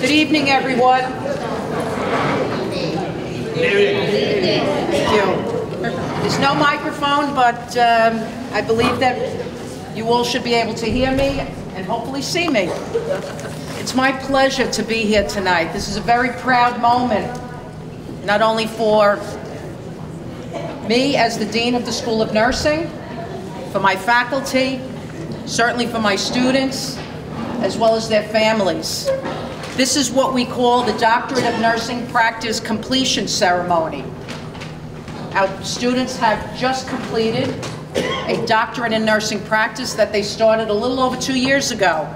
Good evening, everyone. Thank you. There's no microphone, but I believe that you all should be able to hear me and hopefully see me. It's my pleasure to be here tonight. This is a very proud moment, not only for me as the Dean of the School of Nursing, for my faculty, certainly for my students, as well as their families. This is what we call the Doctorate of Nursing Practice completion ceremony. Our students have just completed a Doctorate in Nursing Practice that they started a little over 2 years ago,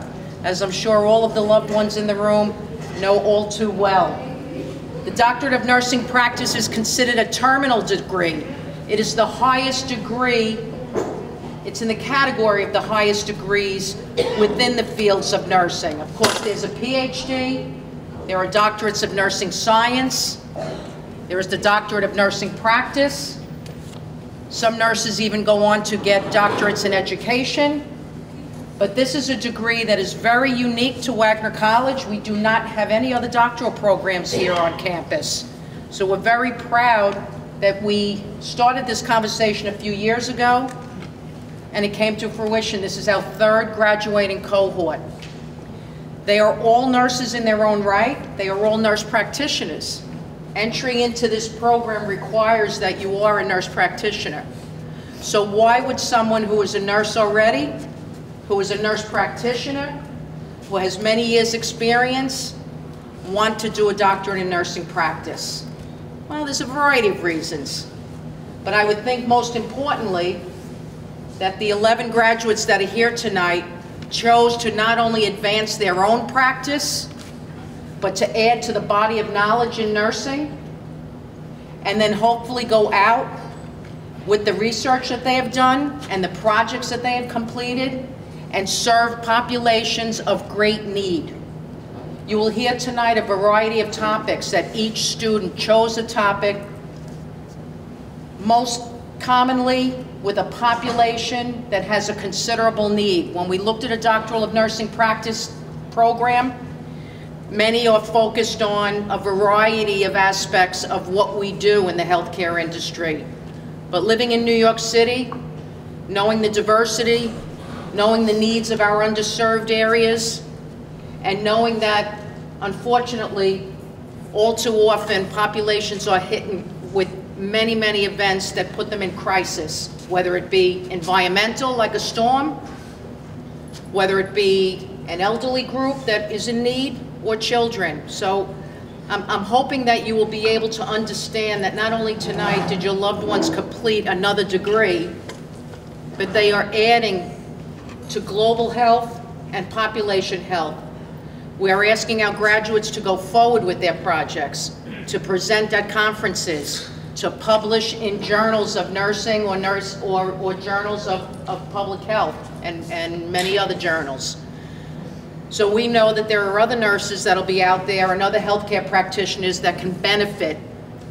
as I'm sure all of the loved ones in the room know all too well. The Doctorate of Nursing Practice is considered a terminal degree. It is the highest degree. It's in the category of the highest degrees within the fields of nursing. Of course, there's a PhD, there are doctorates of nursing science, there is the Doctorate of Nursing Practice. Some nurses even go on to get doctorates in education, but this is a degree that is very unique to Wagner College. We do not have any other doctoral programs here on campus. So we're very proud that we started this conversation a few years ago, and it came to fruition. This is our third graduating cohort. They are all nurses in their own right. They are all nurse practitioners. Entry into this program requires that you are a nurse practitioner. So why would someone who is a nurse already, who is a nurse practitioner, who has many years experience, want to do a doctorate in nursing practice? Well, there's a variety of reasons. But I would think most importantly, that the 11 graduates that are here tonight chose to not only advance their own practice, but to add to the body of knowledge in nursing, and then hopefully go out with the research that they have done and the projects that they have completed and serve populations of great need. You will hear tonight a variety of topics that each student chose a topic, most commonly with a population that has a considerable need. When we looked at a Doctoral of Nursing Practice program, many are focused on a variety of aspects of what we do in the healthcare industry. But living in New York City, knowing the diversity, knowing the needs of our underserved areas, and knowing that, unfortunately, all too often populations are hit with many, many events that put them in crisis, whether it be environmental, like a storm, whether it be an elderly group that is in need, or children. So I'm hoping that you will be able to understand that not only tonight did your loved ones complete another degree, but they are adding to global health and population health. We are asking our graduates to go forward with their projects, to present at conferences, to publish in journals of nursing or journals of public health and many other journals. So we know that there are other nurses that'll be out there and other healthcare practitioners that can benefit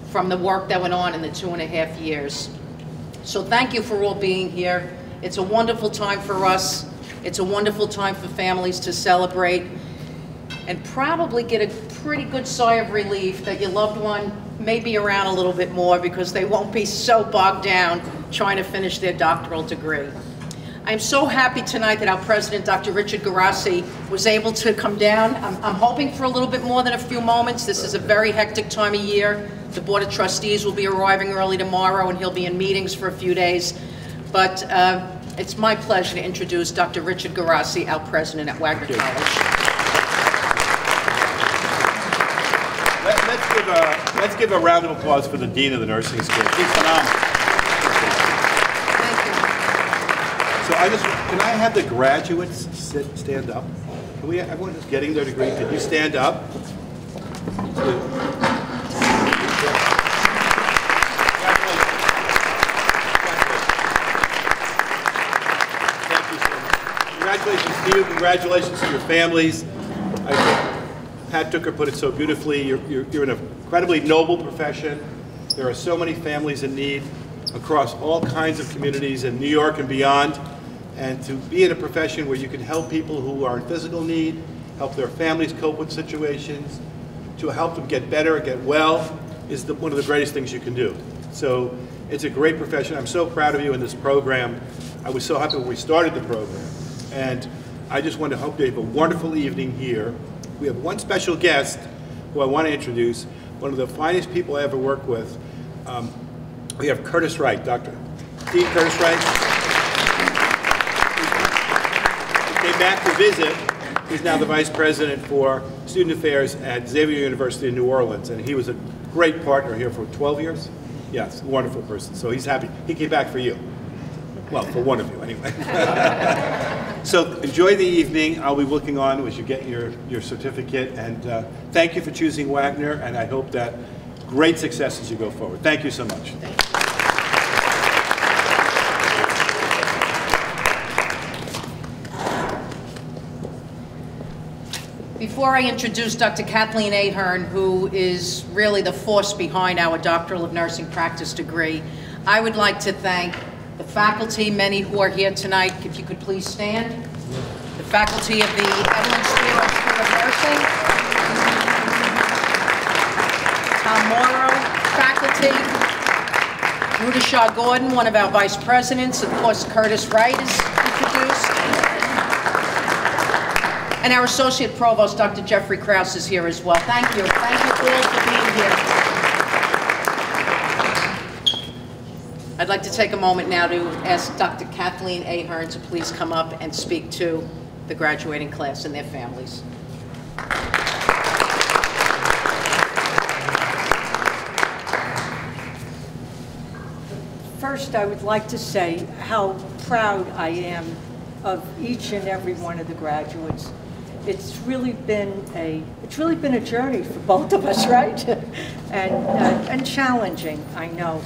from the work that went on in the 2.5 years. So thank you for all being here. It's a wonderful time for us. It's a wonderful time for families to celebrate and probably get a pretty good sigh of relief that your loved one may be around a little bit more because they won't be so bogged down trying to finish their doctoral degree. I'm so happy tonight that our president, Dr. Richard Guarasci, was able to come down. I'm hoping for a little bit more than a few moments. This is a very hectic time of year. The Board of Trustees will be arriving early tomorrow and he'll be in meetings for a few days. But it's my pleasure to introduce Dr. Richard Guarasci, our president at Wagner College. Let's give a round of applause for the Dean of the Nursing School. She's phenomenal. Thank you. So can I have the graduates stand up? Can we, everyone who's getting their degree, can you stand up? Thank you so much. Congratulations to you. Congratulations to your families. Pat Tooker put it so beautifully. You're in an incredibly noble profession. There are so many families in need across all kinds of communities in New York and beyond. And to be in a profession where you can help people who are in physical need, help their families cope with situations, to help them get better, get well, is one of the greatest things you can do. So it's a great profession. I'm so proud of you in this program. I was so happy when we started the program. And I just want to hope you have a wonderful evening here. We have one special guest who I want to introduce, one of the finest people I ever worked with. We have Curtis Wright, Dr. Dean Curtis Wright. He came back to visit. He's now the Vice President for Student Affairs at Xavier University in New Orleans, and he was a great partner here for 12 years. Yes, wonderful person, so he's happy. He came back for you. Well, for one of you, anyway. So enjoy the evening. I'll be looking on as you get your certificate, and thank you for choosing Wagner, and I hope that great success as you go forward. Thank you so much. Thank you. Before I introduce Dr. Kathleen Ahern, who is really the force behind our Doctoral of Nursing Practice degree, I would like to thank the faculty, many who are here tonight. If you could please stand. The faculty of the Evelyn Spiro School of Nursing. Tom Morrow, faculty. Rudisha Gordon, one of our vice presidents. Of course, Curtis Wright is introduced. And our Associate Provost, Dr. Jeffrey Krauss, is here as well. Thank you. Thank you all for being here. I'd like to take a moment now to ask Dr. Kathleen Ahern to please come up and speak to the graduating class and their families. First, I would like to say how proud I am of each and every one of the graduates. It's really been a journey for both of us, right? and challenging, I know.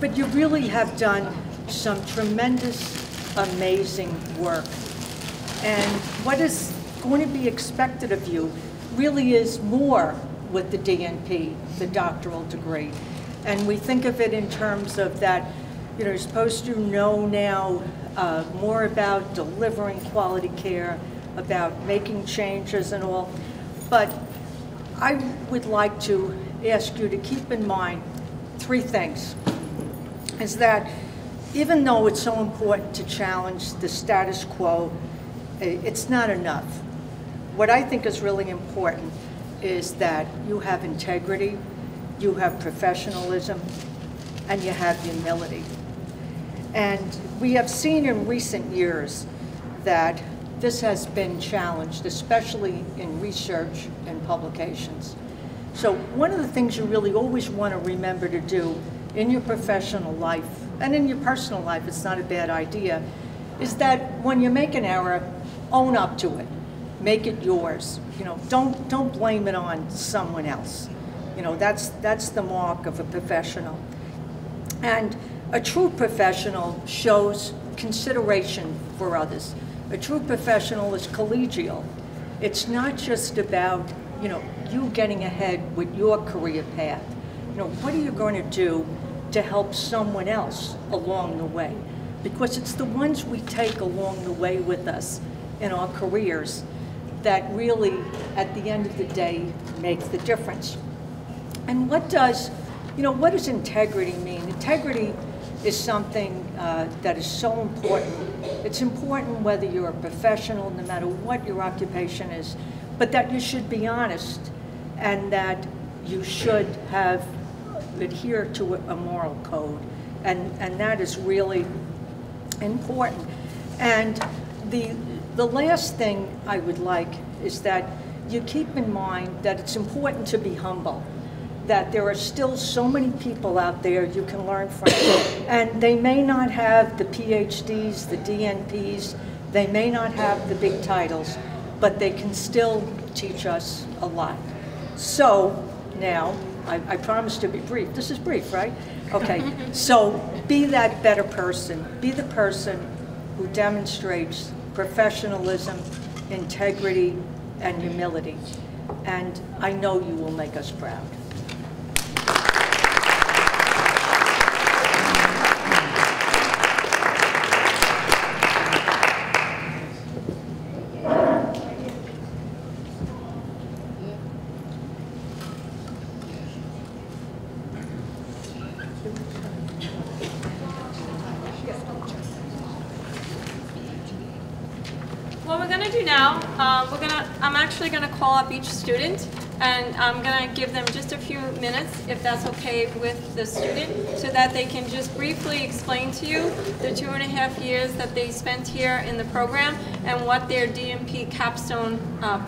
But you really have done some tremendous, amazing work. And what is going to be expected of you really is more with the DNP, the doctoral degree. And we think of it in terms of that, you know, you're supposed to know now more about delivering quality care, about making changes and all. But I would like to ask you to keep in mind three things. Is that even though it's so important to challenge the status quo, it's not enough. What I think is really important is that you have integrity, you have professionalism, and you have humility. And we have seen in recent years that this has been challenged, especially in research and publications. So one of the things you really always want to remember to do in your professional life and in your personal life, it's not a bad idea, is that when you make an error, own up to it. Make it yours. You know, don't blame it on someone else. You know, that's the mark of a professional. And a true professional shows consideration for others. A true professional is collegial. It's not just about, you know, you getting ahead with your career path. You know, what are you going to do to help someone else along the way? Because it's the ones we take along the way with us in our careers that really, at the end of the day, make the difference. And what does, you know, what does integrity mean? Integrity is something that is so important. It's important whether you're a professional, no matter what your occupation is, but that you should be honest and that you should have adhere to a moral code. And that is really important. And the last thing I would like is that you keep in mind that it's important to be humble, that there are still so many people out there you can learn from. And they may not have the PhDs, the DNPs, they may not have the big titles, but they can still teach us a lot. So now, I promise to be brief. This is brief, right? Okay, so be that better person. Be the person who demonstrates professionalism, integrity, and humility. And I know you will make us proud. now, I'm actually going to call up each student, and I'm going to give them just a few minutes, if that's okay with the student, so that they can just briefly explain to you the 2.5 years that they spent here in the program and what their DMP capstone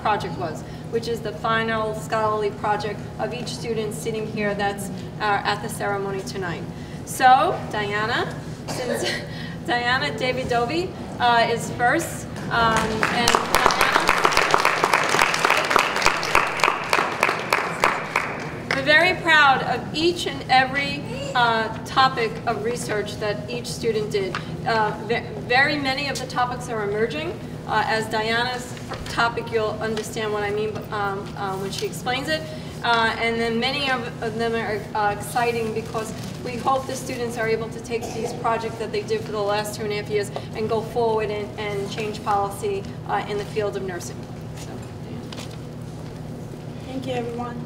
project was, which is the final scholarly project of each student sitting here that's at the ceremony tonight. So Diana, since Diana Davydova is first, and we're very proud of each and every topic of research that each student did. Very many of the topics are emerging. As Diana's topic, you'll understand what I mean when she explains it. And then many of them are exciting because we hope the students are able to take these projects that they did for the last 2.5 years and go forward and change policy in the field of nursing. So, yeah. Thank you, everyone.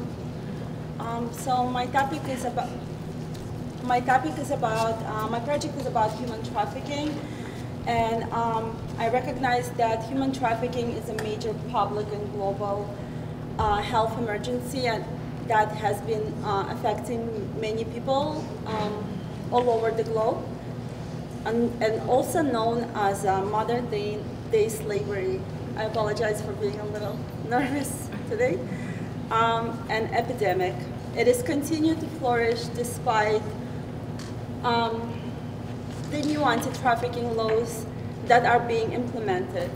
So my project is about human trafficking, and I recognize that human trafficking is a major public and global health emergency, and that has been affecting many people all over the globe, and also known as modern day slavery. I apologize for being a little nervous today. An epidemic. It has continued to flourish despite the new anti-trafficking laws that are being implemented.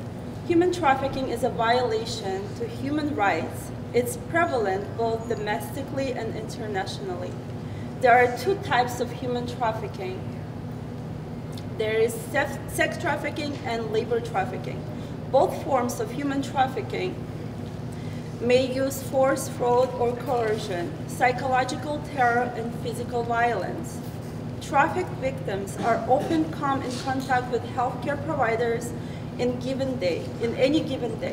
Human trafficking is a violation to human rights. It's prevalent both domestically and internationally. There are two types of human trafficking. There is sex trafficking and labor trafficking. Both forms of human trafficking may use force, fraud, or coercion, psychological terror, and physical violence. Trafficked victims are often come in contact with healthcare providers in any given day.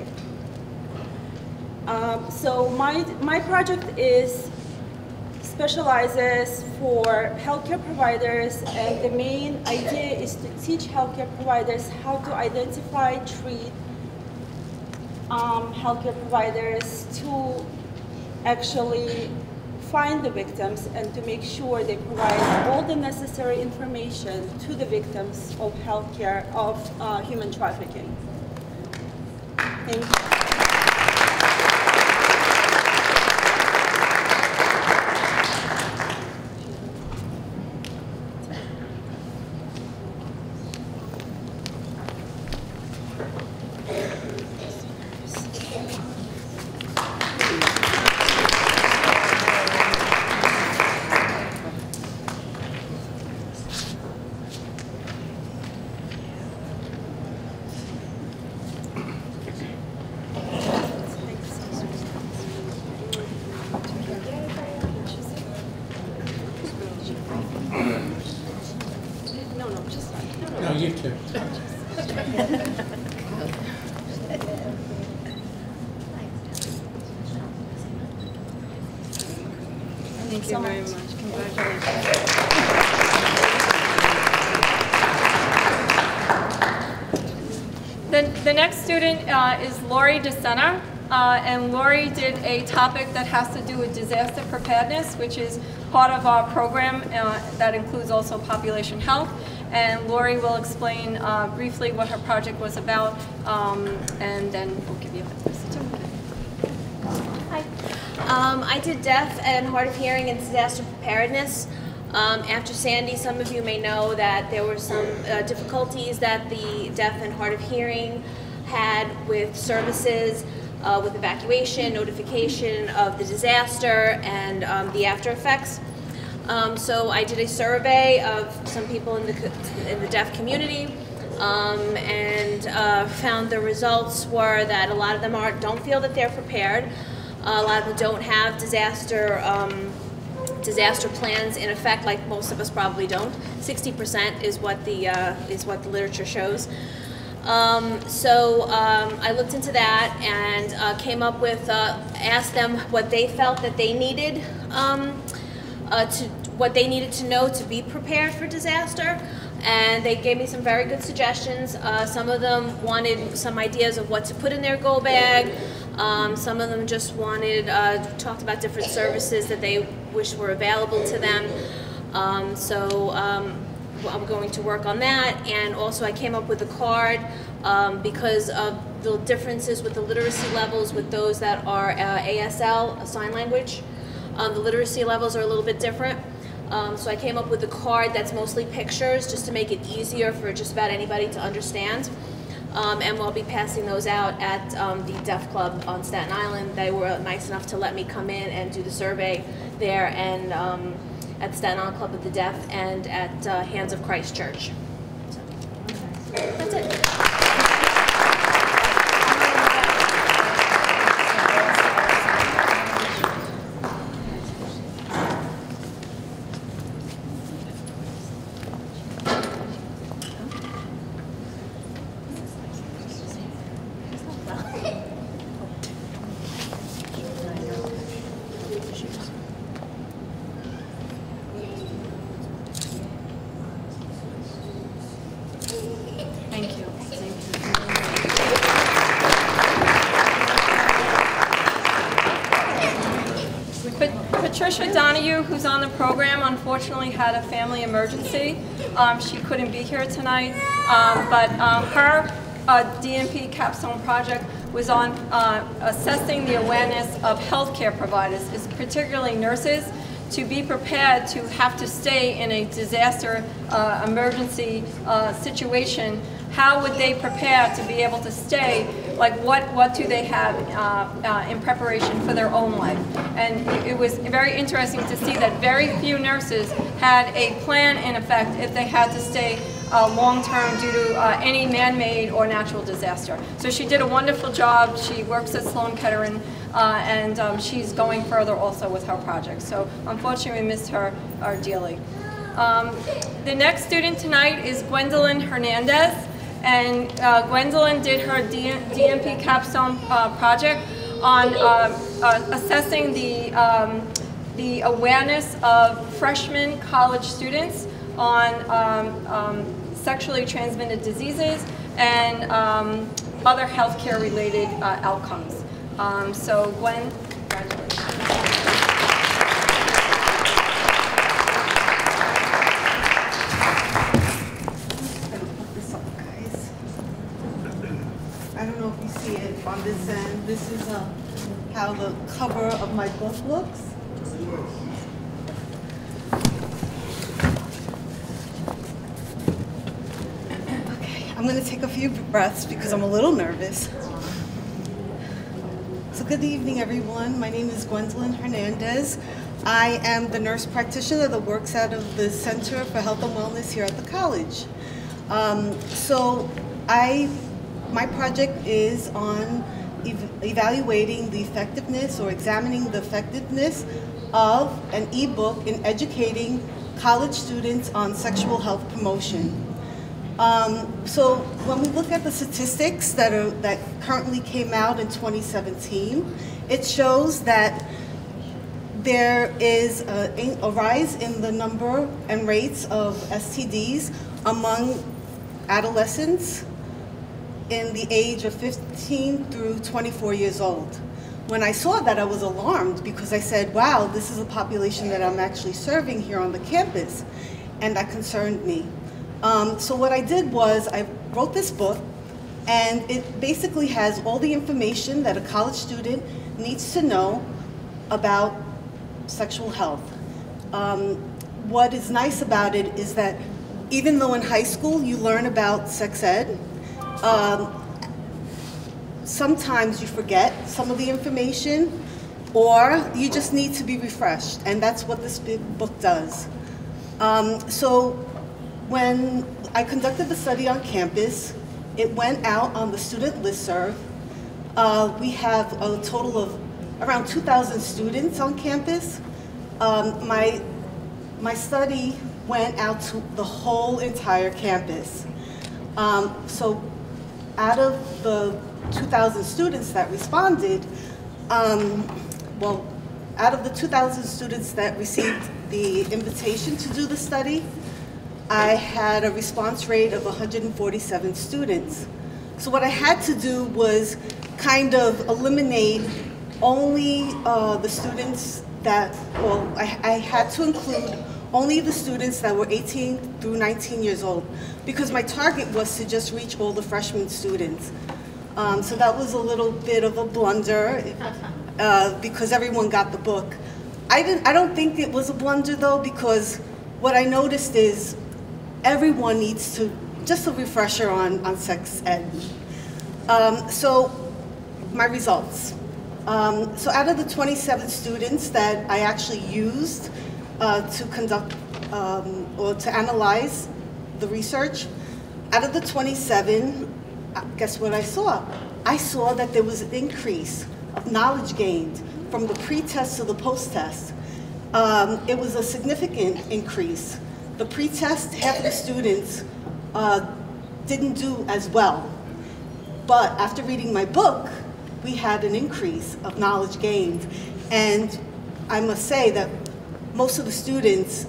So my project specializes for healthcare providers, and the main idea is to teach healthcare providers how to identify, treat healthcare providers to actually find the victims and to make sure they provide all the necessary information to the victims of healthcare, of human trafficking. Thank you. Is Lorrie DeSena, and Lorrie did a topic that has to do with disaster preparedness, which is part of our program that includes also population health. And Lorrie will explain briefly what her project was about, and then we'll give you a certificate. Hi. I did deaf and hard of hearing and disaster preparedness. After Sandy, some of you may know that there were some difficulties that the deaf and hard of hearing had with services, with evacuation, notification of the disaster, and the after effects. So I did a survey of some people in the deaf community, and found the results were that a lot of them don't feel that they're prepared. A lot of them don't have disaster plans in effect, like most of us probably don't. 60% is what the literature shows. I looked into that and came up with, asked them what they felt that they needed, what they needed to know to be prepared for disaster, and they gave me some very good suggestions. Some of them wanted some ideas of what to put in their go bag. Some of them just wanted, talked about different services that they wish were available to them. I'm going to work on that, and also I came up with a card because of the differences with the literacy levels with those that are ASL, sign language. The literacy levels are a little bit different. So I came up with a card that's mostly pictures just to make it easier for just about anybody to understand. And we'll be passing those out at the Deaf Club on Staten Island. They were nice enough to let me come in and do the survey there, and at Staten Island Club of the Deaf, and at Hands of Christ Church. So that's it. Patricia Donahue, who's on the program, unfortunately had a family emergency. She couldn't be here tonight, but her DNP capstone project was on assessing the awareness of healthcare providers, particularly nurses, to be prepared to have to stay in a disaster emergency situation. How would they prepare to be able to stay? Like, what do they have in preparation for their own life? And it was very interesting to see that very few nurses had a plan in effect if they had to stay long-term due to any man-made or natural disaster. So she did a wonderful job. She works at Sloan Kettering, and she's going further also with her project. So unfortunately, we missed her dearly. The next student tonight is Gwendolyn Hernandez. And Gwendolyn did her DNP capstone project on assessing the awareness of freshman college students on sexually transmitted diseases and other healthcare related outcomes. So Gwen, congratulations. On this end, this is how the cover of my book looks. Okay, I'm going to take a few breaths because I'm a little nervous. So good evening, everyone. My name is Gwendolyn Hernandez. I am the nurse practitioner that works out of the Center for Health and Wellness here at the college. My project is on evaluating the effectiveness, or examining the effectiveness, of an ebook in educating college students on sexual health promotion. So when we look at the statistics that currently came out in 2017, it shows that there is a rise in the number and rates of STDs among adolescents in the age of 15 through 24 years old. When I saw that, I was alarmed because I said, wow, this is a population that I'm actually serving here on the campus, and that concerned me. So what I did was I wrote this book, and it basically has all the information that a college student needs to know about sexual health. What is nice about it is that even though in high school you learn about sex ed, sometimes you forget some of the information, or you just need to be refreshed, and that's what this big book does. So when I conducted the study on campus, it went out on the student listserv. We have a total of around 2,000 students on campus. My study went out to the whole entire campus. So out of the 2,000 students that responded, out of the 2,000 students that received the invitation to do the study, I had a response rate of 147 students. So what I had to do was kind of eliminate only the students that, well, I had to include only the students that were 18 through 19 years old, because my target was to just reach all the freshman students. So that was a little bit of a blunder because everyone got the book. I don't think it was a blunder though, because what I noticed is everyone needs to, just a refresher on sex ed. So my results. So out of the 27 students that I actually used to conduct or to analyze the research, out of the 27, guess what I saw? I saw that there was an increase of knowledge gained from the pre-test to the post-test. It was a significant increase. The pre-test, half of the students didn't do as well. But after reading my book, we had an increase of knowledge gained. And I must say that most of the students,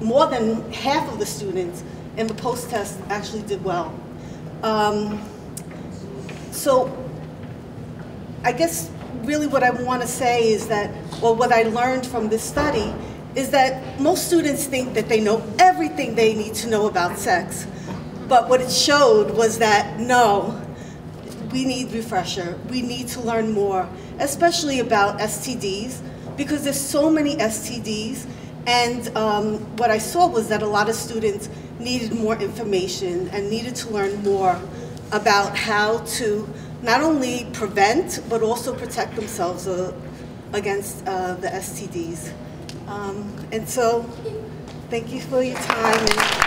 more than half of the students in the post-test actually did well. So I guess really what I want to say is that, or what I learned from this study, is that most students think that they know everything they need to know about sex. But what it showed was that, no, we need refresher. We need to learn more, especially about STDs, because there's so many STDs. And what I saw was that a lot of students needed more information and needed to learn more about how to not only prevent, but also protect themselves against the STDs. And so, thank you for your time.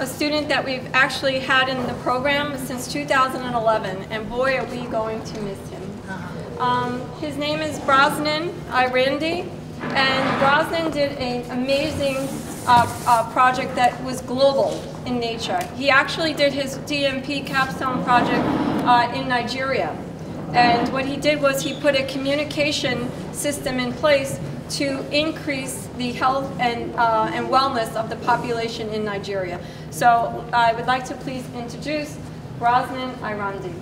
A student that we've actually had in the program since 2011, and boy, are we going to miss him. His name is Browson Irondi, and Browson did an amazing project that was global in nature. He actually did his DMP capstone project in Nigeria, and what he did was he put a communication system in place to increase the health and wellness of the population in Nigeria. So I would like to please introduce Browson Irondi.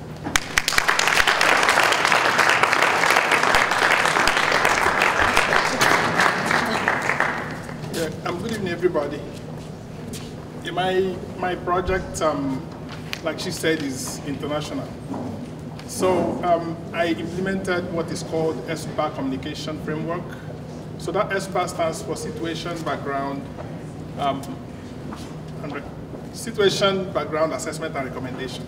Yeah, good evening, everybody. In my project, like she said, is international. So I implemented what is called SBAR Communication Framework. So that SBAR stands for Situation, Background, Assessment, and Recommendation.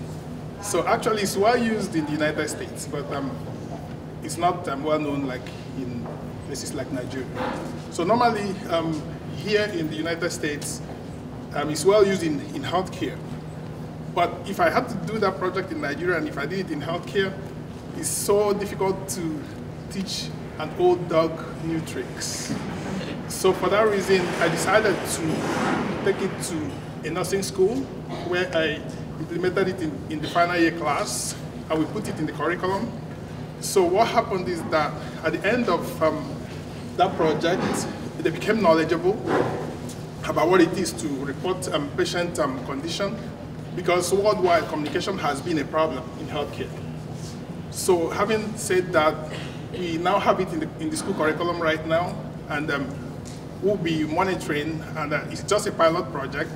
So actually, it's well used in the United States, but it's not well known like in places like Nigeria. So normally, here in the United States, it's well used in healthcare. But if I had to do that project in Nigeria, and if I did it in healthcare, it's so difficult to teach an old dog new tricks. So for that reason, I decided to take it to a nursing school where I implemented it in the final year class, and we put it in the curriculum. So what happened is that at the end of that project, they became knowledgeable about what it is to report patient condition, because worldwide communication has been a problem in healthcare. So having said that, we now have it in the school curriculum right now, and we'll be monitoring, and it's just a pilot project.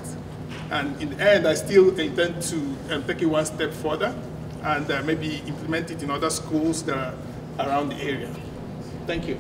And in the end, I still intend to take it one step further and maybe implement it in other schools that are around the area. Thank you.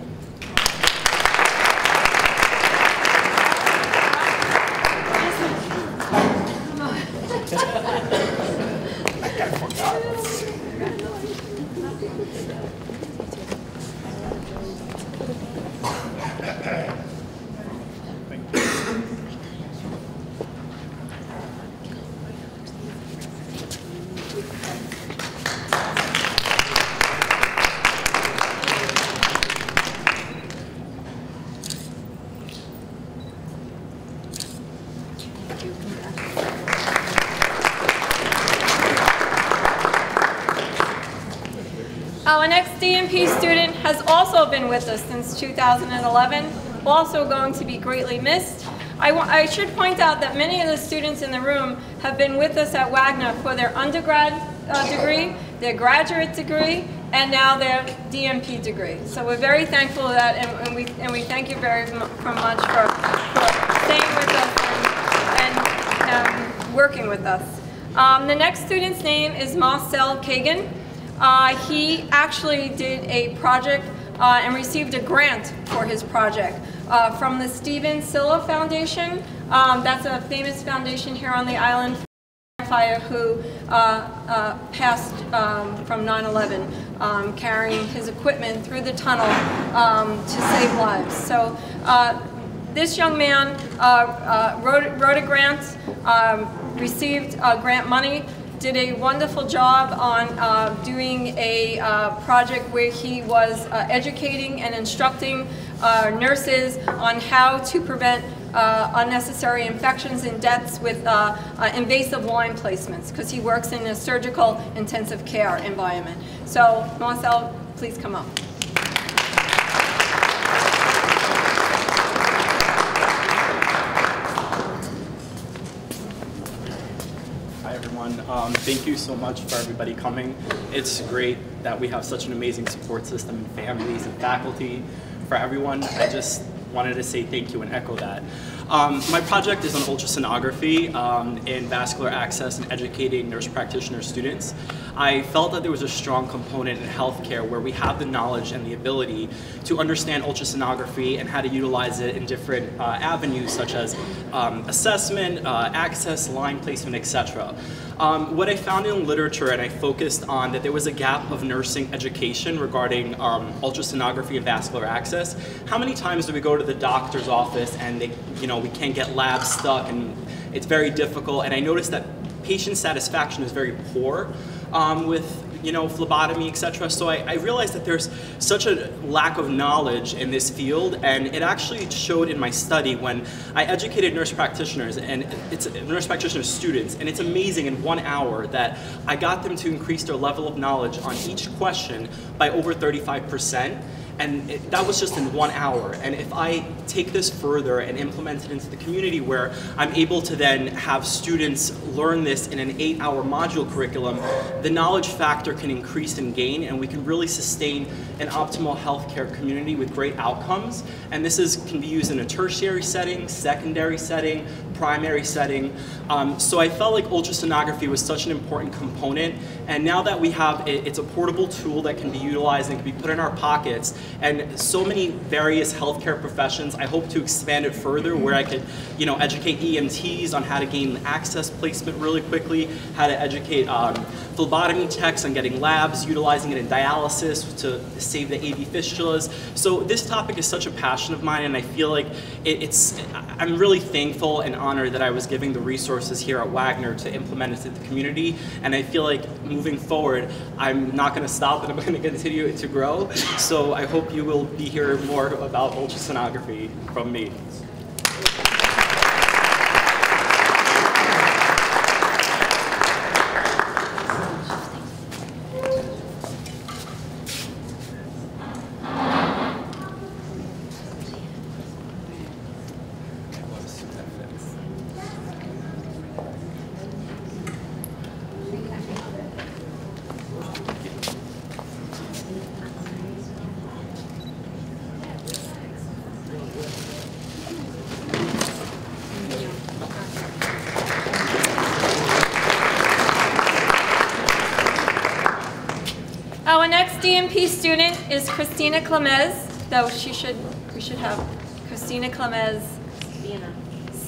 NP student has also been with us since 2011, also going to be greatly missed. I should point out that many of the students in the room have been with us at Wagner for their undergrad degree, their graduate degree, and now their DMP degree. So we're very thankful for that, and we thank you very much for staying with us and working with us. The next student's name is Marcel Kagan. He actually did a project and received a grant for his project from the Steven Silla Foundation. That's a famous foundation here on the island for fire who passed from 9/11, carrying his equipment through the tunnel to save lives. So this young man wrote a grant, received grant money, did a wonderful job on doing a project where he was educating and instructing nurses on how to prevent unnecessary infections and deaths with invasive line placements, because he works in a surgical intensive care environment. So Marcel, please come up. Thank you so much for everybody coming. It's great that we have such an amazing support system and families and faculty. For everyone, I just wanted to say thank you and echo that. My project is on ultrasonography and vascular access and educating nurse practitioner students. I felt that there was a strong component in healthcare where we have the knowledge and the ability to understand ultrasonography and how to utilize it in different avenues such as assessment, access, line placement, etc. What I found in literature, and I focused on that there was a gap of nursing education regarding ultrasonography and vascular access. How many times do we go to the doctor's office and they, you know, we can't get labs stuck and it's very difficult, and I noticed that patient satisfaction is very poor with, you know, phlebotomy, etc. So I realized that there's such a lack of knowledge in this field, and it actually showed in my study when I educated nurse practitioners and nurse practitioner students, and it's amazing in 1 hour that I got them to increase their level of knowledge on each question by over 35%. And that was just in 1 hour. And if I take this further and implement it into the community where I'm able to then have students learn this in an 8-hour module curriculum, the knowledge factor can increase and gain, and we can really sustain an optimal healthcare community with great outcomes. And this can be used in a tertiary setting, secondary setting, primary setting. So I felt like ultrasonography was such an important component. And now that we have it, it's a portable tool that can be utilized and can be put in our pockets. And so many various healthcare professions, I hope to expand it further where I could, you know, educate EMTs on how to gain access placement really quickly, how to educate phlebotomy techs on getting labs, utilizing it in dialysis to save the AV fistulas. So this topic is such a passion of mine, and I feel like I'm really thankful and honored that I was giving the resources here at Wagner to implement it to the community. And I feel like moving forward, I'm not going to stop, and I'm going to continue to grow. So I hope you will be hearing more about ultrasonography from me. Our next DMP student is Cristina Klimasz, though we should have Cristina Klimasz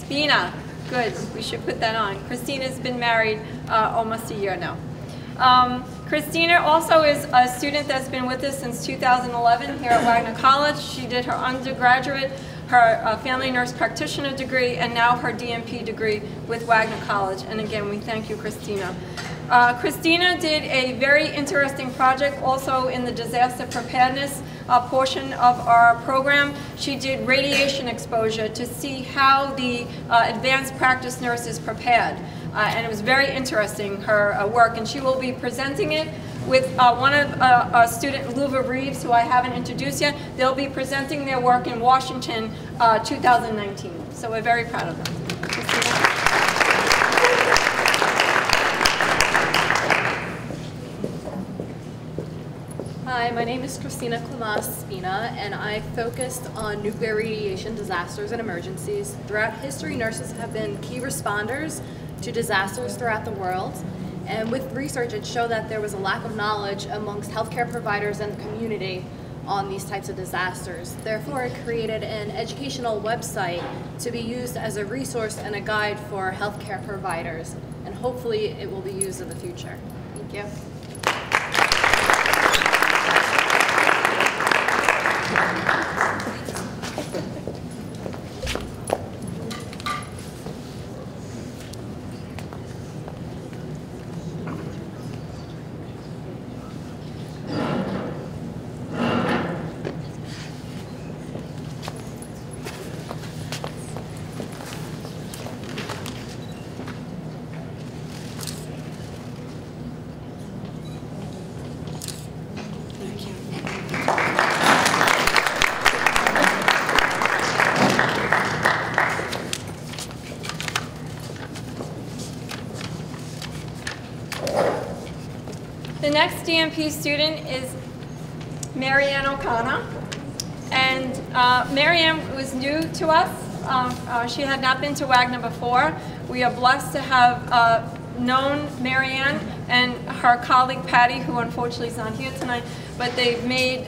Spina. Good, we should put that on. Cristina's been married almost a year now. Cristina also is a student that's been with us since 2011 here at Wagner College. She did her undergraduate, her family nurse practitioner degree, and now her DMP degree with Wagner College. And again, we thank you, Cristina. Cristina did a very interesting project also in the disaster preparedness portion of our program. She did radiation exposure to see how the advanced practice nurse is prepared. And it was very interesting, her work, and she will be presenting it with one of a student, Luva Reeves, who I haven't introduced yet. They'll be presenting their work in Washington 2019. So we're very proud of them. Hi, my name is Cristina Klimasz Spina, and I focused on nuclear radiation disasters and emergencies. Throughout history, nurses have been key responders to disasters throughout the world. And with research, it showed that there was a lack of knowledge amongst healthcare providers and the community on these types of disasters. Therefore, it created an educational website to be used as a resource and a guide for healthcare providers. And hopefully, it will be used in the future. Thank you. The next DMP student is Mary Ann O'Connor, and Mary Ann was new to us. She had not been to Wagner before. We are blessed to have known Mary Ann and her colleague Patty, who unfortunately is not here tonight, but they've made,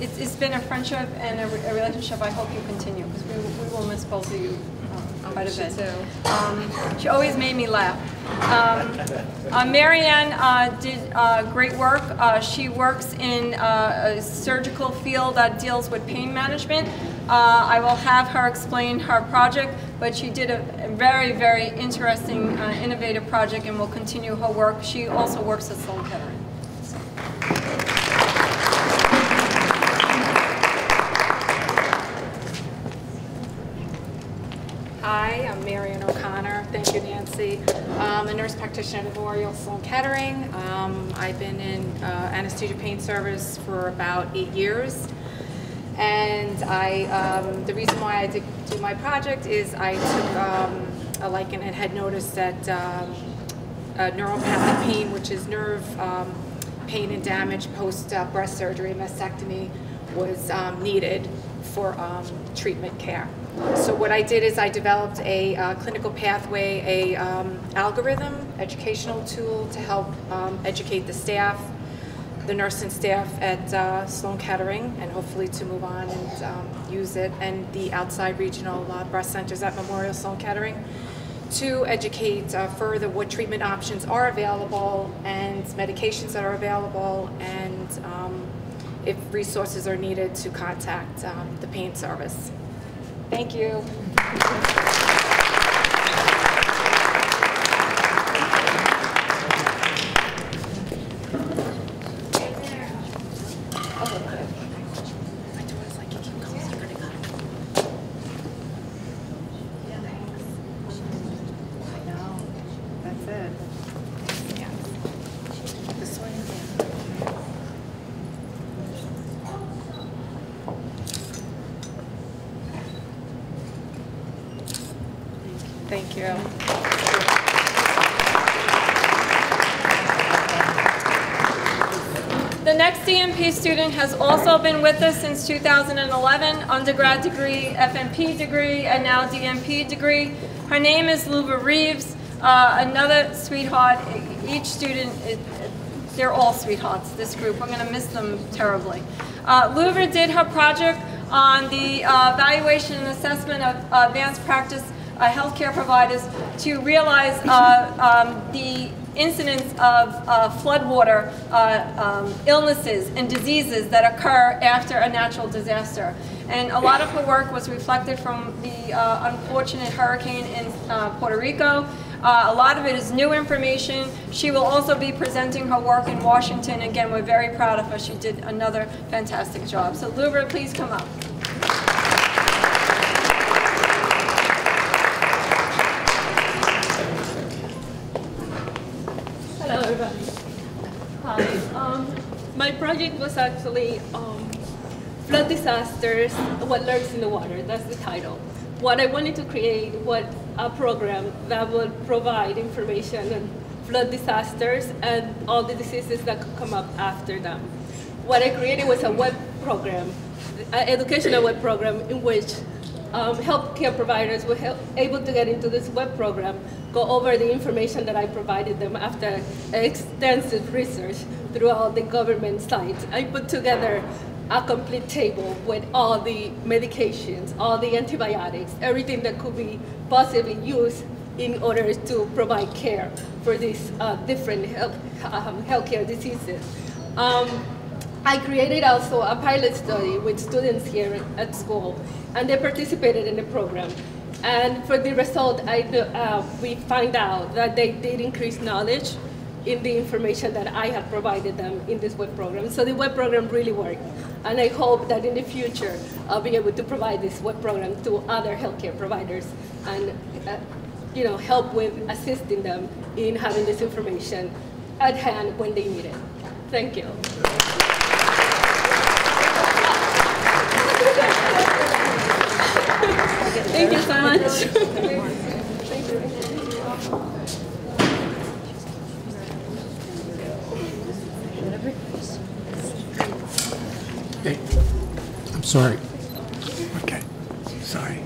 it's been a friendship and a relationship I hope you continue, because we will miss both of you quite a bit. Too. She always made me laugh. Mary Ann did great work. She works in a surgical field that deals with pain management. I will have her explain her project, but she did a very, very interesting, innovative project and will continue her work. She also works at Sloan Kettering. Hi, I'm Mary Ann O'Connor. Thank you, Nancy. I'm a nurse practitioner at Memorial Sloan Kettering. I've been in anesthesia pain service for about 8 years. And I, the reason why I did do my project is I took a lichen and had noticed that neuropathic pain, which is nerve pain and damage post breast surgery, mastectomy, was needed for treatment care. So what I did is I developed a clinical pathway, a algorithm, educational tool to help educate the staff, the nursing staff at Sloan Kettering, and hopefully to move on and use it, and the outside regional breast centers at Memorial Sloan Kettering to educate further what treatment options are available and medications that are available, and if resources are needed to contact the pain service. Thank you. DMP student has also been with us since 2011, undergrad degree, FNP degree, and now DMP degree. Her name is Luva Reeves, another sweetheart. Each student, they're all sweethearts, this group. I'm going to miss them terribly. Luva did her project on the evaluation and assessment of advanced practice healthcare providers to realize the incidence of floodwater illnesses and diseases that occur after a natural disaster. And a lot of her work was reflected from the unfortunate hurricane in Puerto Rico. A lot of it is new information. She will also be presenting her work in Washington. Again, we're very proud of her. She did another fantastic job. So Luva, please come up. My project was actually Flood Disasters, What Lurks in the Water. That's the title. What I wanted to create was a program that would provide information on flood disasters and all the diseases that could come up after them. What I created was a web program, an educational web program in which healthcare providers were able to get into this web program, go over the information that I provided them after extensive research through all the government sites. I put together a complete table with all the medications, all the antibiotics, everything that could be possibly used in order to provide care for these different healthcare diseases. I created also a pilot study with students here at school, and they participated in the program. And for the result, we find out that they did increase knowledge in the information that I had provided them in this web program. So the web program really worked. And I hope that in the future, I'll be able to provide this web program to other healthcare providers and help with assisting them in having this information at hand when they need it. Thank you. Thank you so much. Thank you. Hey, I'm sorry. Okay, sorry.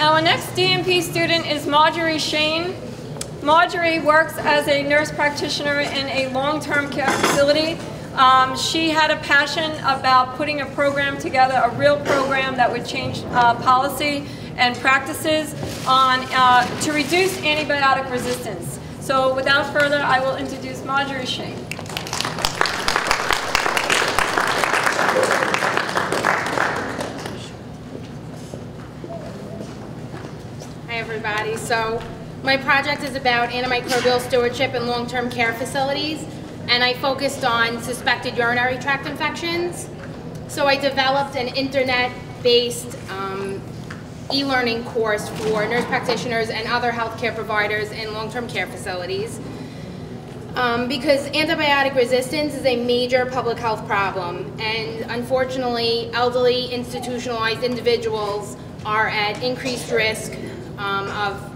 Our next DNP student is Margery Shane. Margery works as a nurse practitioner in a long-term care facility. She had a passion about putting a program together, a real program that would change policy and practices on to reduce antibiotic resistance. So without further, I will introduce Margery Shane. Everybody. So my project is about antimicrobial stewardship in long-term care facilities, and I focused on suspected urinary tract infections. So I developed an internet-based e-learning course for nurse practitioners and other healthcare providers in long-term care facilities because antibiotic resistance is a major public health problem, and unfortunately elderly institutionalized individuals are at increased risk of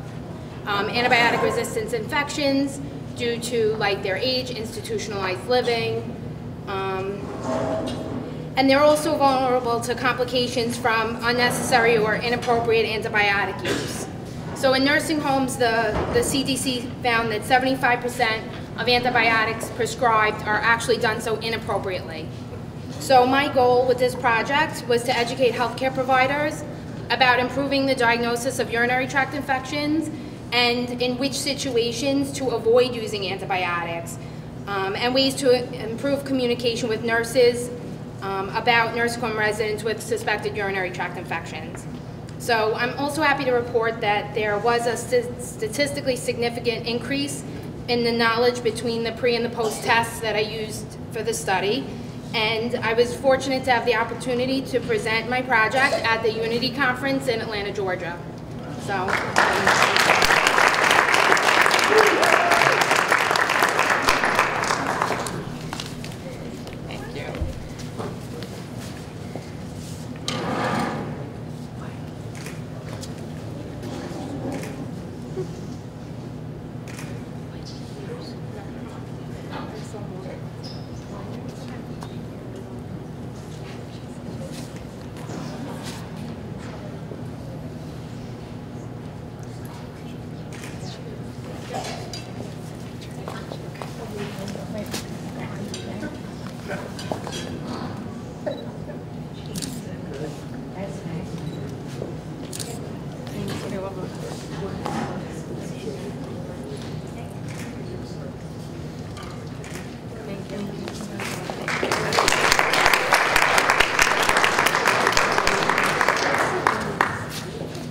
antibiotic resistance infections due to their age, institutionalized living, and they're also vulnerable to complications from unnecessary or inappropriate antibiotic use. So in nursing homes, the CDC found that 75% of antibiotics prescribed are actually done so inappropriately. So my goal with this project was to educate healthcare providers about improving the diagnosis of urinary tract infections and in which situations to avoid using antibiotics, and ways to improve communication with nurses about nursing home residents with suspected urinary tract infections. So I'm also happy to report that there was a statistically significant increase in the knowledge between the pre and the post tests that I used for the study. And I was fortunate to have the opportunity to present my project at the Unity Conference in Atlanta, Georgia. So, thank you.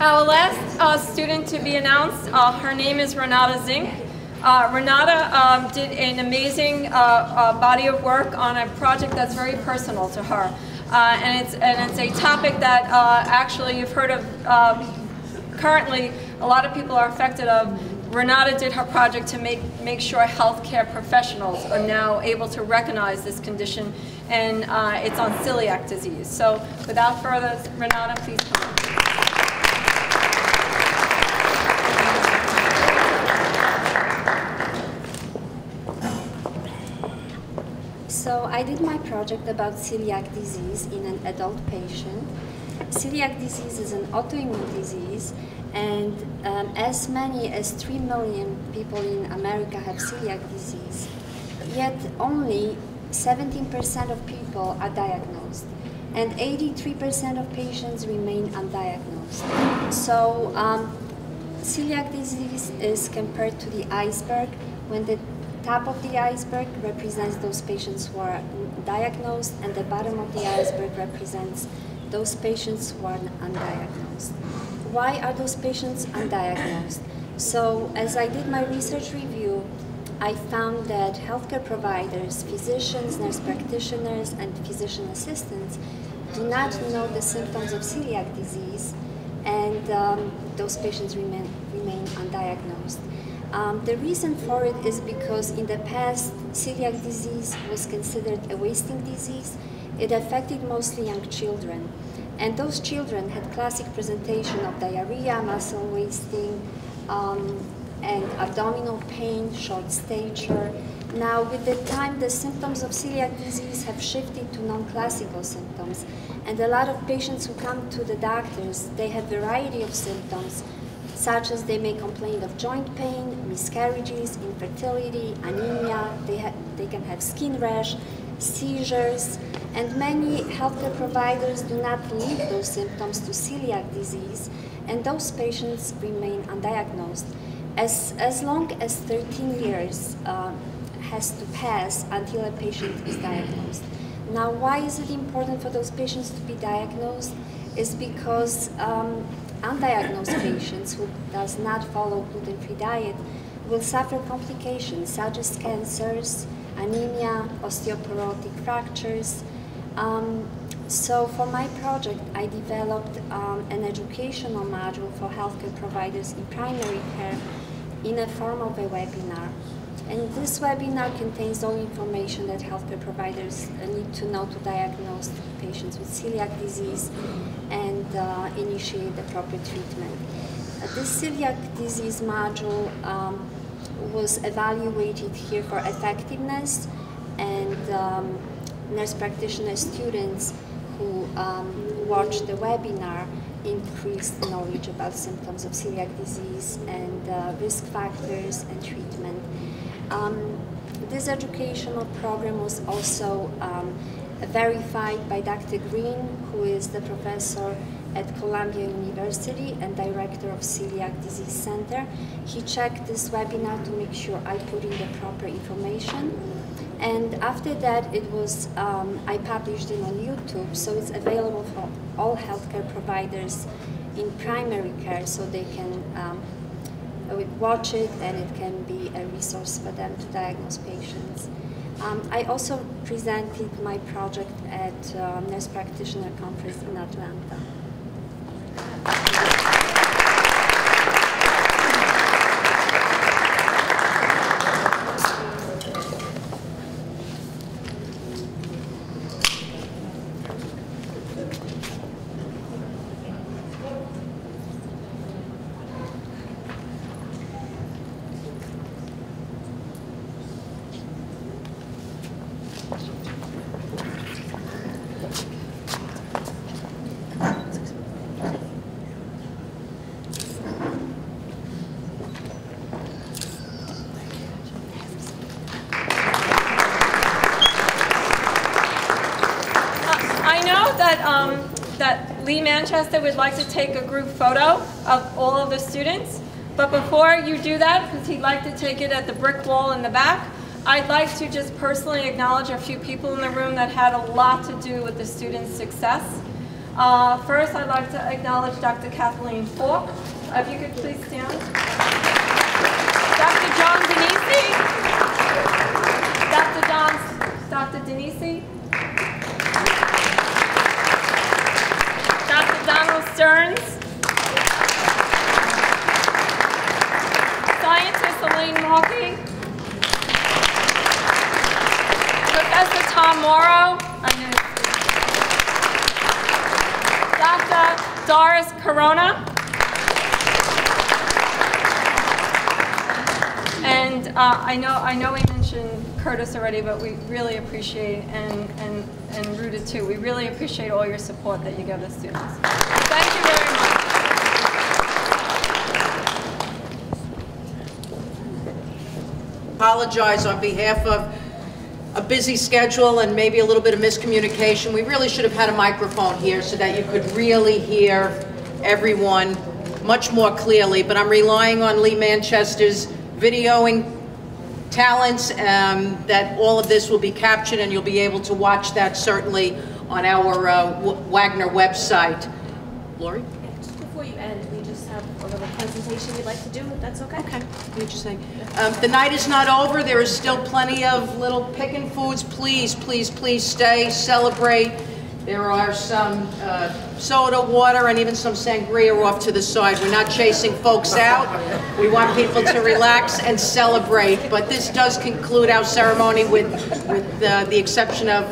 Our last student to be announced. Her name is Renata Zink. Renata did an amazing body of work on a project that's very personal to her. And it's a topic that actually you've heard of currently, a lot of people are affected of. Renata did her project to make sure healthcare professionals are now able to recognize this condition, and it's on celiac disease. So without further, Renata, please come on. So I did my project about celiac disease in an adult patient. Celiac disease is an autoimmune disease, and as many as 3 million people in America have celiac disease, yet only 17% of people are diagnosed, and 83% of patients remain undiagnosed. So celiac disease is compared to the iceberg, when the top of the iceberg represents those patients who are diagnosed, and the bottom of the iceberg represents those patients who are undiagnosed. Why are those patients undiagnosed? So as I did my research review, I found that healthcare providers, physicians, nurse practitioners, and physician assistants do not know the symptoms of celiac disease, and those patients remain undiagnosed. The reason for it is because in the past, celiac disease was considered a wasting disease. It affected mostly young children, and those children had classic presentation of diarrhea, muscle wasting, and abdominal pain, short stature. Now, with the time, the symptoms of celiac disease have shifted to non-classical symptoms, and a lot of patients who come to the doctors, they have a variety of symptoms, such as they may complain of joint pain, miscarriages, infertility, anemia, they can have skin rash, seizures, and many healthcare providers do not link those symptoms to celiac disease, and those patients remain undiagnosed. As long as 13 years has to pass until a patient is diagnosed. Now, why is it important for those patients to be diagnosed? It's because undiagnosed patients who does not follow gluten-free diet will suffer complications such as cancers, anemia, osteoporotic fractures. So for my project, I developed an educational module for healthcare providers in primary care in the form of a webinar. And this webinar contains all information that healthcare providers need to know to diagnose patients with celiac disease and initiate appropriate treatment. This celiac disease module was evaluated here for effectiveness, and nurse practitioner students who watched the webinar increased knowledge about symptoms of celiac disease and risk factors and treatment. This educational program was also verified by Dr. Green, who is the professor at Columbia University and director of Celiac Disease Center. He checked this webinar to make sure I put in the proper information. And after that, it was I published it on YouTube, so it's available for all healthcare providers in primary care, so they can watch it, and it can be a resource for them to diagnose patients. I also presented my project at Nurse Practitioner Conference in Atlanta. Lee Manchester would like to take a group photo of all of the students, but before you do that, because he'd like to take it at the brick wall in the back, I'd like to just personally acknowledge a few people in the room that had a lot to do with the students' success. First, I'd like to acknowledge Dr. Kathleen Falk, If you could please stand. Dr. John Denisi. Dr. Denisi. Dr. Donald Stearns. Scientist Elaine Mulkey. Professor Tom Morrow. Dr. Doris Corona. And I know we mentioned Curtis already, but we really appreciate, and Ruta too, we really appreciate all your support that you give the students. Thank you very much. Apologize on behalf of a busy schedule and maybe a little bit of miscommunication. We really should have had a microphone here so that you could really hear everyone much more clearly, but I'm relying on Lee Manchester's videoing talents that all of this will be captured, and you'll be able to watch that certainly on our Wagner website. Lorrie? Just before you end, we just have a little presentation we'd like to do, if that's okay. Okay. What you say? The night is not over. There is still plenty of little pickin' foods. Please, please, please stay, celebrate. There are some soda water and even some sangria off to the side. We're not chasing folks out. We want people to relax and celebrate. But this does conclude our ceremony with the exception of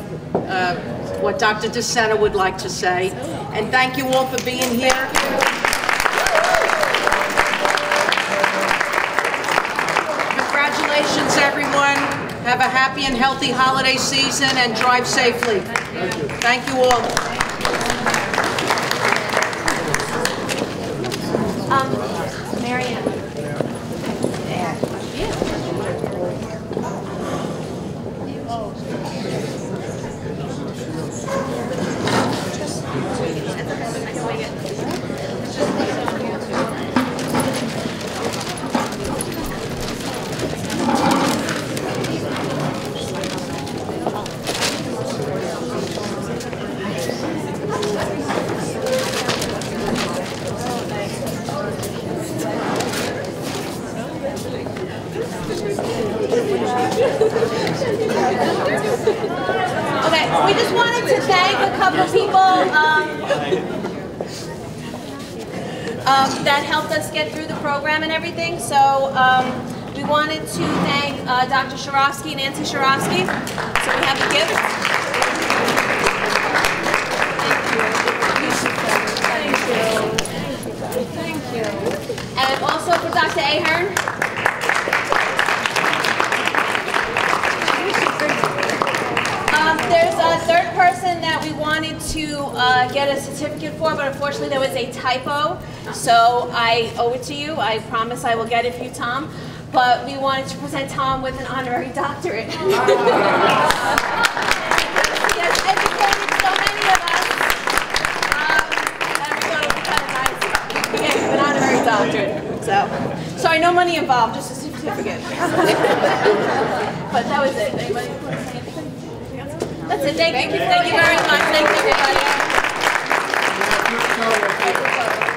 what Dr. DeSena would like to say. And thank you all for being here. Congratulations, everyone. Have a happy and healthy holiday season and drive safely. Thank you. Thank you all. Mary Ann. And everything. So we wanted to thank Dr. Shurofsky, Nancy Shurofsky. So we have a gift. Thank you. And also for Dr. Ahern. There's a third person that we wanted to get a certificate for, but unfortunately there was a typo. So I owe it to you. I promise I will get it for you, Tom. But we wanted to present Tom with an honorary doctorate. He has educated so many of us. So we gave him an honorary doctorate. Sorry, no money involved, just a certificate. But that was it. Anybody want to say anything? That's it. Thank you. Thank you very much. Thank you, everybody.